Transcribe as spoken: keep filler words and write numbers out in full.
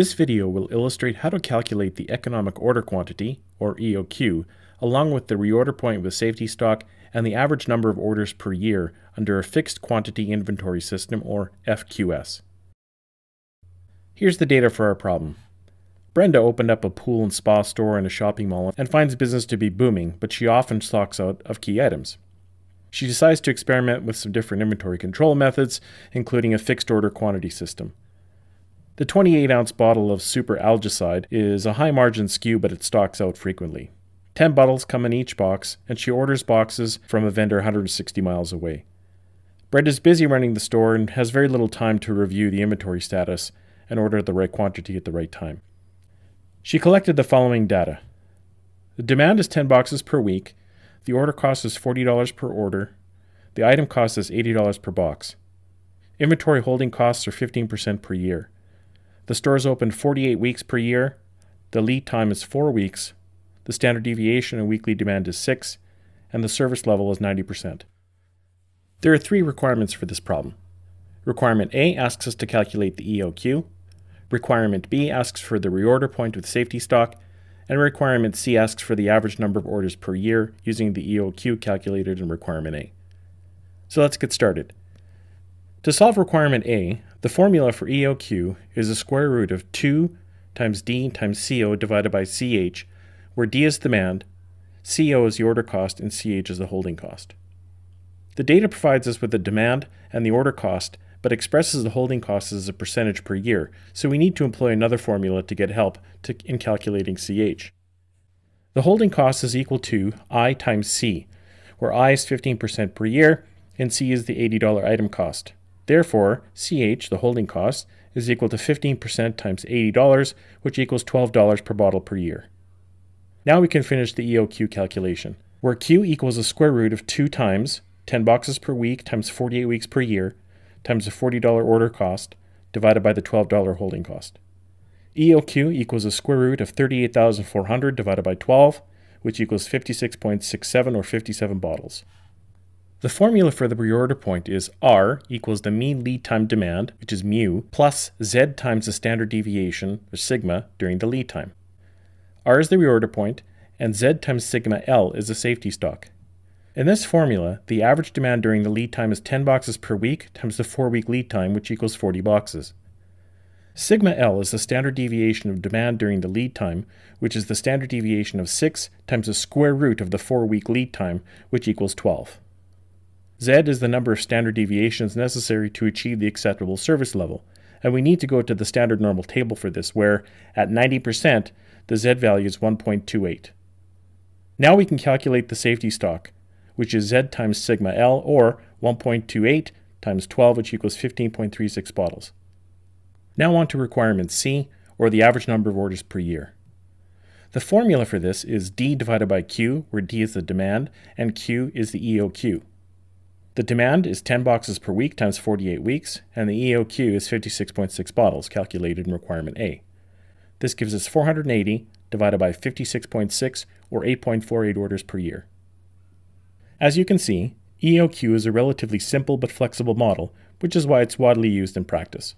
This video will illustrate how to calculate the economic order quantity, or E O Q, along with the reorder point with safety stock and the average number of orders per year under a fixed quantity inventory system, or F Q S. Here's the data for our problem. Brenda opened up a pool and spa store in a shopping mall and finds business to be booming, but she often stocks out of key items. She decides to experiment with some different inventory control methods, including a fixed order quantity system. The twenty-eight ounce bottle of super algicide is a high margin S K U, but it stocks out frequently. ten bottles come in each box, and she orders boxes from a vendor one hundred sixty miles away. Brenda's busy running the store and has very little time to review the inventory status and order the right quantity at the right time. She collected the following data. The demand is ten boxes per week, the order cost is forty dollars per order, the item cost is eighty dollars per box. Inventory holding costs are fifteen percent per year. The store is open forty-eight weeks per year, the lead time is four weeks, the standard deviation in weekly demand is six, and the service level is ninety percent. There are three requirements for this problem. Requirement A asks us to calculate the E O Q, Requirement B asks for the reorder point with safety stock, and Requirement C asks for the average number of orders per year using the E O Q calculated in Requirement A. So let's get started. To solve Requirement A, the formula for E O Q is the square root of two times D times C O divided by C H, where D is demand, C O is the order cost, and C H is the holding cost. The data provides us with the demand and the order cost, but expresses the holding cost as a percentage per year, so we need to employ another formula to get help to, in calculating C H. The holding cost is equal to I times C, where I is fifteen percent per year, and C is the eighty dollar item cost. Therefore, C H, the holding cost, is equal to fifteen percent times eighty dollars, which equals twelve dollars per bottle per year. Now we can finish the E O Q calculation, where Q equals the square root of two times ten boxes per week times forty-eight weeks per year, times the forty dollar order cost divided by the twelve dollar holding cost. E O Q equals the square root of thirty-eight thousand four hundred divided by twelve, which equals fifty-six point six seven or fifty-seven bottles. The formula for the reorder point is R equals the mean lead time demand, which is mu, plus Z times the standard deviation, or sigma, during the lead time. R is the reorder point, and Z times sigma L is the safety stock. In this formula, the average demand during the lead time is ten boxes per week times the four week lead time, which equals forty boxes. Sigma L is the standard deviation of demand during the lead time, which is the standard deviation of six times the square root of the four week lead time, which equals twelve. Z is the number of standard deviations necessary to achieve the acceptable service level, and we need to go to the standard normal table for this, where, at ninety percent, the Z value is one point two eight. Now we can calculate the safety stock, which is Z times sigma L, or one point two eight times twelve, which equals fifteen point three six bottles. Now on to requirement C, or the average number of orders per year. The formula for this is D divided by Q, where D is the demand, and Q is the E O Q. The demand is ten boxes per week times forty-eight weeks, and the E O Q is fifty-six point six bottles, calculated in requirement A. This gives us four hundred eighty divided by fifty-six point six, or eight point four eight orders per year. As you can see, E O Q is a relatively simple but flexible model, which is why it's widely used in practice.